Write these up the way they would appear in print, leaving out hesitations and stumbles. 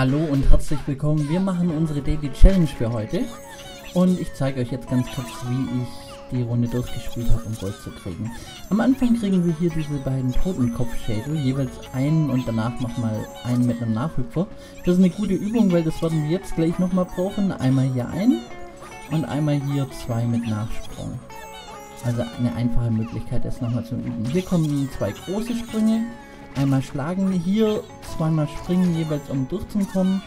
Hallo und herzlich willkommen. Wir machen unsere Daily Challenge für heute und ich zeige euch jetzt ganz kurz, wie ich die Runde durchgespielt habe, um Gold zu kriegen. Am Anfang kriegen wir hier diese beiden Totenkopfschädel, jeweils einen und danach nochmal einen mit einem Nachhüpfer. Das ist eine gute Übung, weil das werden wir jetzt gleich nochmal brauchen. Einmal hier einen und einmal hier zwei mit Nachsprung. Also eine einfache Möglichkeit, das nochmal zu üben. Hier kommen zwei große Sprünge. Einmal schlagen hier, zweimal springen jeweils, um durchzukommen.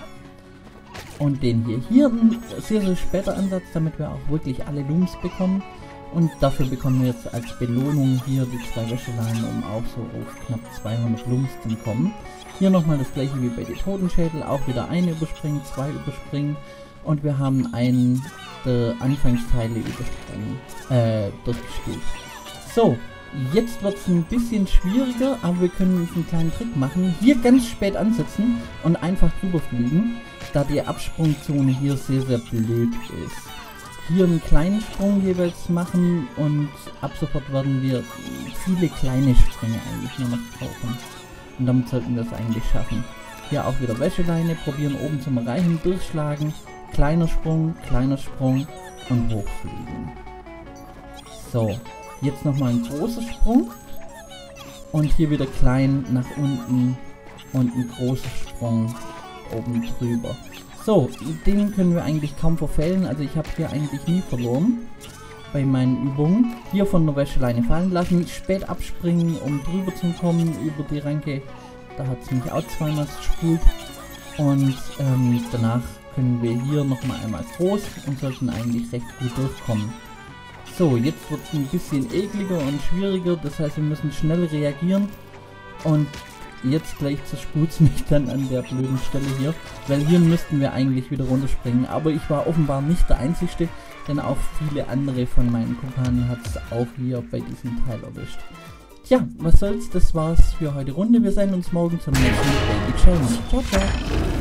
Und den hier ein sehr, sehr später Ansatz, damit wir auch wirklich alle Looms bekommen. Und dafür bekommen wir jetzt als Belohnung hier die zwei Wäscheleinen, um auch so auf knapp 200 Looms zu kommen. Hier nochmal das gleiche wie bei den Totenschädel, auch wieder eine überspringen, zwei überspringen. Und wir haben einen der Anfangsteile überspringen, durchgespielt. So. Jetzt wird es ein bisschen schwieriger, aber wir können uns einen kleinen Trick machen. Hier ganz spät ansetzen und einfach drüber fliegen, da die Absprungzone hier sehr, sehr blöd ist. Hier einen kleinen Sprung jeweils machen und ab sofort werden wir viele kleine Sprünge eigentlich nur noch brauchen. Und damit sollten wir es eigentlich schaffen. Hier auch wieder Wäscheleine, probieren oben zum Erreichen, durchschlagen, kleiner Sprung und hochfliegen. So. Jetzt nochmal ein großer Sprung und hier wieder klein nach unten und ein großer Sprung oben drüber. So, den können wir eigentlich kaum verfehlen, also ich habe hier eigentlich nie verloren bei meinen Übungen. Hier von der Wäscheleine fallen lassen, spät abspringen, um drüber zu kommen über die Ranke, da hat es mich auch zweimal gespult. Und danach können wir hier nochmal einmal groß und sollten eigentlich recht gut durchkommen. So, jetzt wird es ein bisschen ekliger und schwieriger, das heißt wir müssen schnell reagieren und jetzt gleich zerspult es mich dann an der blöden Stelle hier, weil hier müssten wir eigentlich wieder runterspringen, aber ich war offenbar nicht der Einzige, denn auch viele andere von meinen Kumpanen hat es auch hier bei diesem Teil erwischt. Tja, was soll's, das war's für heute Runde, wir sehen uns morgen zum nächsten Daily Challenge. Ciao, ciao!